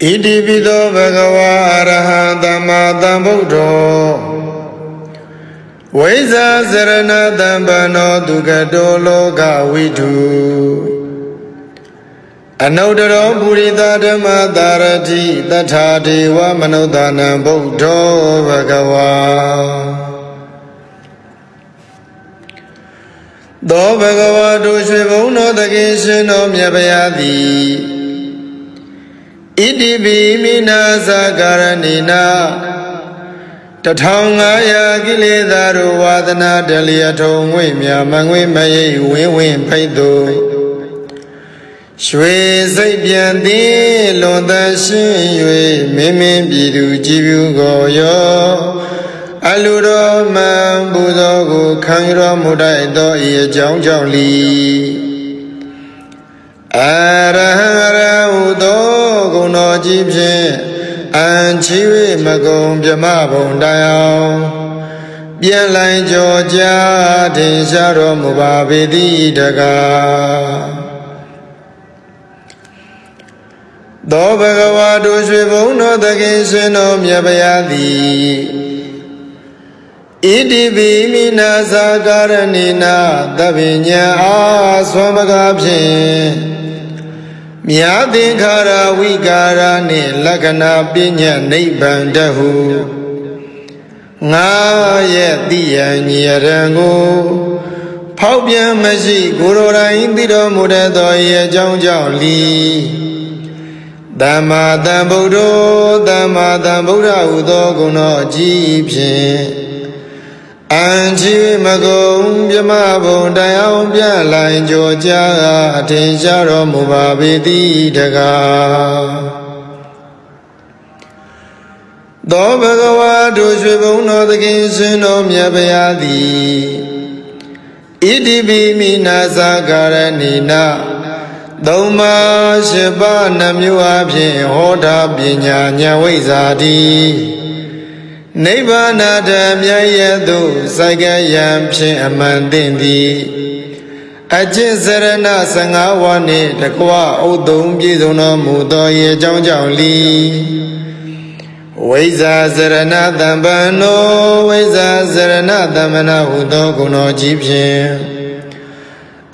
Iti Vido Bhagava Arahatamata Buddho Vaisa Sarana Dambano Dugato Loka Vidu Anodaro Purita Dhamma Dharati Tathati Vamanodana Buddho Bhagava Do Bhagava Dushvivuno Dakeshino Myapayati Iti bhimina sakaranina Tathangaya giledaru vadana daliyato Ngwimya mangwimayi winwin paito Shwe saibyanti londashin yue Mimin bidu jibu goyo Aluro mambudogu khangyro mudaito Iye jang jang li Arahara udo No jibje and chiwe magum jamabon diao Bien line Georgia de Jaro Mubabedi daga Do Bagawa do Swivono Dagation of Yabayadi Iti Bimina Zagaranina Davinia Aswamagabje Myadhinkara Vigara ne Lagana Binya Nibbandahu Nga Yadiya Nyarangu Paubya Maji Gurura Indira Mudadoya Jang Jang Li Dhammadam Buddho Dhammadam Buddha Udo Guna Jibshin Anjiwe Magum Yamabo Dayao Biala Joja Atejaro Mubabedi Daga Do Bagawa Doshibuno the Kinsin of Yabayadi Iti Bimina Sakaranina Doma Sheba Namuabje Hoda Binyanya Wizadi Nibbana Dhamyayadu Sagayam Amandindi Ajin Sarana Sangawane Takwa Udum Jizuna Mudoye Jang Jang Li Vaisa Sarana Dhambano Vaisa Sarana Dhamana Udoguno Jibshin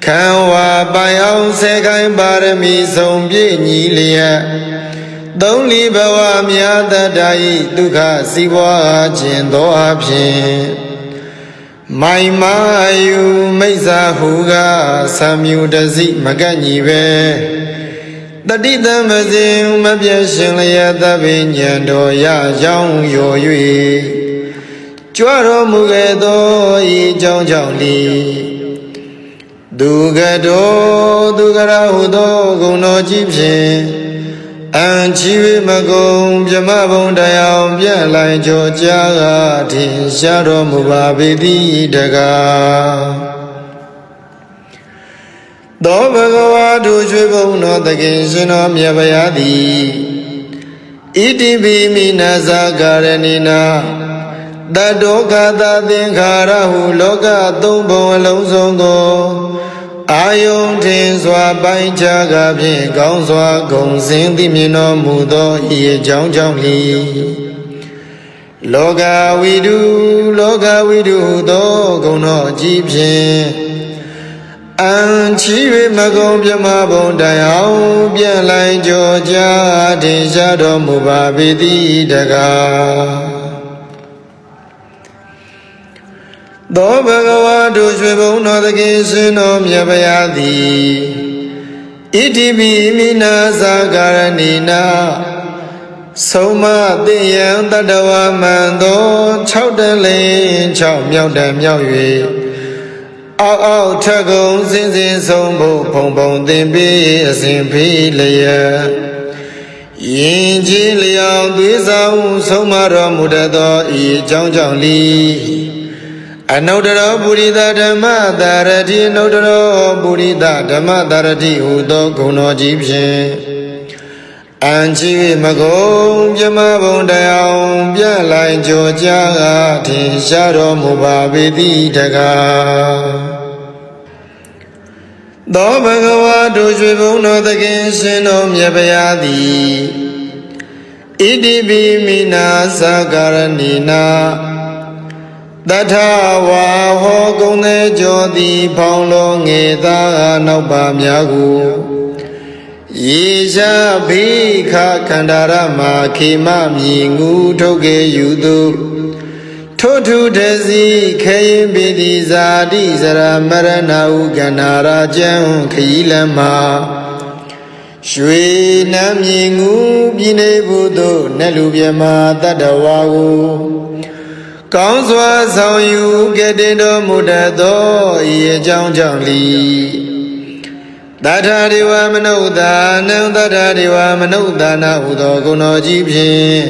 Kanwa Bayao Sekai Barami Sombi Nilia Don't leave our Myada Dai Duka Siwa Chindo Abshin My Mayu Mesa Huga Samu Dazi Maganive The Didamazim Mabiashilia Davinia Doya Jang Yoyui Chuaro Mugedo I Jang Jang Li Dugado Dugarahudo Guno Jibshin and Chiwi Magum Jamabon Dayam Yala Jojaga Tin Shadow Mubabidi Daga Do Bagawa Doshivono the Kinsin of Yabayadi Iti Bimina Sakaranina Dadoka Dadinkara Huloka Dumbo Lozongo Ayong Tinswa Baijaga Ganswa Gongsin Dimino Mudo Ye Jang Jang Li Loga Widu Do Gono Jibshin An Chiwe Magom Yamabon Dayao Bien Lai Joja Dejado Mubabidi Daga Do Bhagava Doshivono the Kinshino of Yabayadi Iti Bimina Sakaranina Soma the young Tadawa Mando, Chowdale, Chow Miao Dam Yao Yue. All Chago, Zinzin, Sombo, Pombo, Dimbi, SMP Layer. Yinji Liao, Dizao, Somara Mudado, E. Chang Chang Li. Another Buddha Dama, Daradi, Nodoro, Buddha Dama, Daradi, Udo, Kono, Egyptian. Anji Magong Yamabon down, Yala in Georgia, Tinshadow Mubabi Daga. Dobagawa does we won't know the Genshin of Yabayadi. Idibi Mina Sagaranina. Datawa Hogone Jodi Paulo Ngeda Nobam Yagu. Yisha bhikha khandara makhi mami ngu toge yudu Totu desi khayin bidi zadi zara maranau ganara jan khilama Shwe nami ngu bine budo nalubyama tadawagu Kaunswa sauyu gedendo mudado iye jang jang li Dadadiwa Manoda, no Dadadiwa Manoda, now Dogono Jeepy.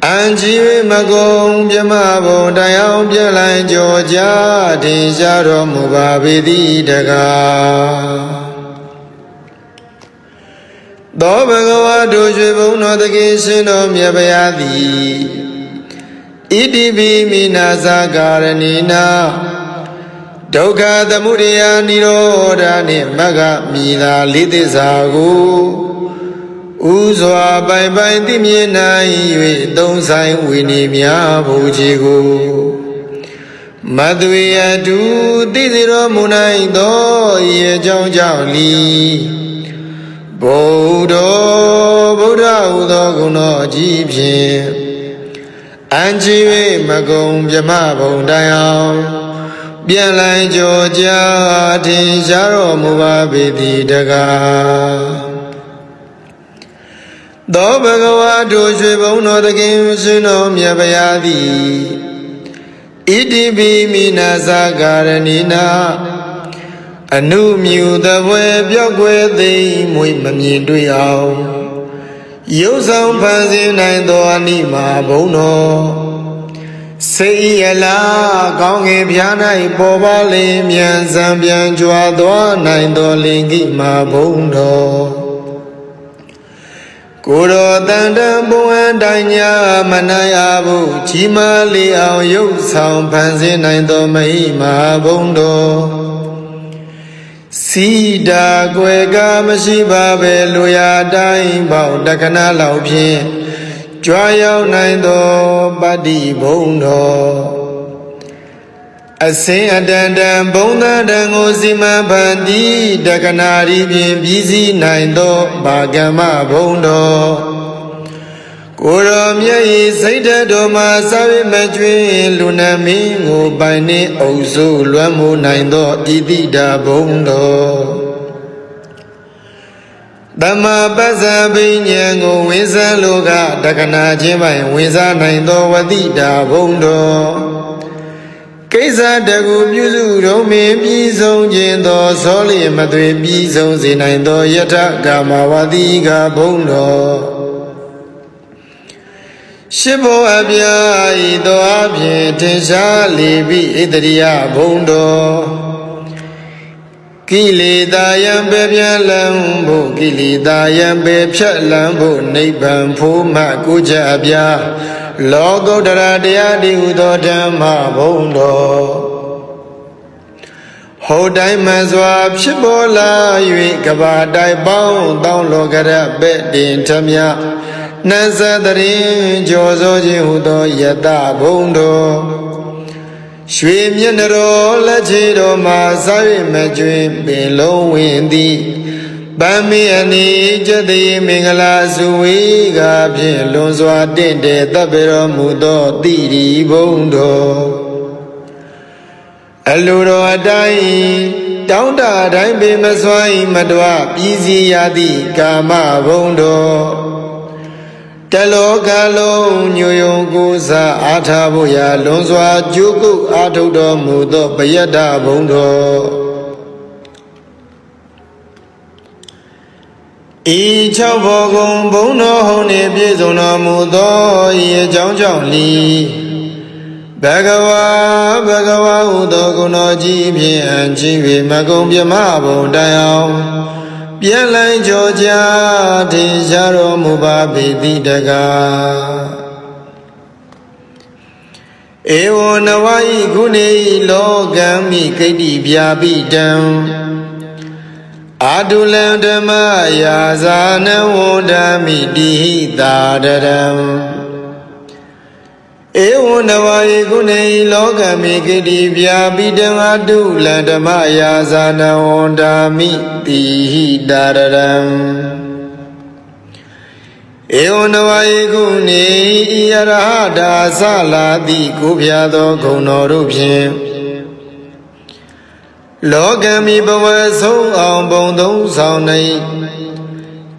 Anji Magong, Yamabo, Diao, Yala, Georgia, Tijaro, Mubabi, Daga. Dobagoa dojibo, not the Gishin of Yabayadi. Idibi Minasa Garanina. Doga the Muria Niroda Nimaga Mina Litizago Uzwa by Dimina, you don't sign Winimia Bujigo Maduia do Diziro Munai do Ye Jong Jong Li Bodo Buddha Udoguno Jeep Angie Magom Yamabo Diao. Bianlai Georgia, Tinjaro Mubabi Daga. Dobagawa doji bono the Gimshin of Yabayadi. Idibi Minasa Garanina. A new mew the web yogwe the Muimami Duyao. Yosam Pansin and Doanima Bono. Say yala gong ebiana ibobali mian zambian juadwa nine dolingi ma bondo Kuro dandambu and danya manayabu chimali ao yu sound panzi nine do ma bondo Sida gwega mashiba beluya dying bound dakana laupie Dry out nine door, body bone door. I say a dandam bona dangozima bandi, daganari be busy nine door, bagama bone door. Kuromia is a doma, savi madri, lunamingo, bani, ozo, luamo nine door, idida bone door. Dama baza binyango wiza loga dakana jimai wiza naindo wadida bondo Kaisa dagu muzu rome bizo jendo soli madre bizo zinaindo yata gama wadiga bondo Shibo abya ido abye tesha libi idriya bondo Kili dayam bebya lambo, kili dayam bebya lambo, neighbor puma kujabya, logo daradia diudo dama bondo. Hodai mazwab shibola, yui kabadai bound, down logara bedin tamya, nazadarin jozo jihudo yada bondo. Shwe myanaro la jiro ma sawe ma jwe belo wendi Bami ani jadi mingala suwe ga belo zwa dende tabero mudo diri bondo Aluro adai taunda adai be maswai madwa bizi yadi kama bondo Telo Galo, New Yoguza, Atabuya, Lonzoa, Juku, Atudo, Mudo, Bayada, Bundo. Each of Bogum, Bono, Honey, Bizona, Mudo, Ye, John Lee. Bagawa, Bagawa, Udoguna, Jibi, and Jibi, Magombia, Mabo, Diao. Bialai Georgia, Dejaro Mubabi Vidaga. Ewo Nawai Gune Logami Kedi Biabi down. Adulandama Yazana Wodami Dihida down. Ewo Nawai Gune Logami Kedi Biabi down. Adulandama Yazana Wodami. He daradam Eonawai Guni Yarada Sala di Kubiado Gonorubim Logami Bawaso on Bondo Saunay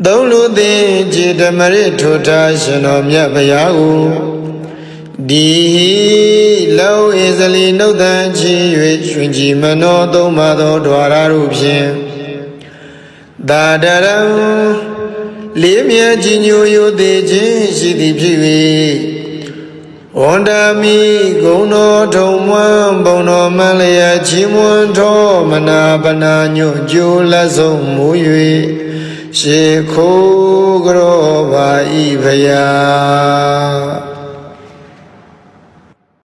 don't look the Jidamari to Tashan of Yabayahu. Dee low easily no than she which Jimano, don't mother, Dwararubshin. Dadaram, Limia Jinyu de Jin, she dipjiwi. Onda me, go no tomwan, bono malaya, chimon tomana, banano, jula zomui, she cogro by Ivaya.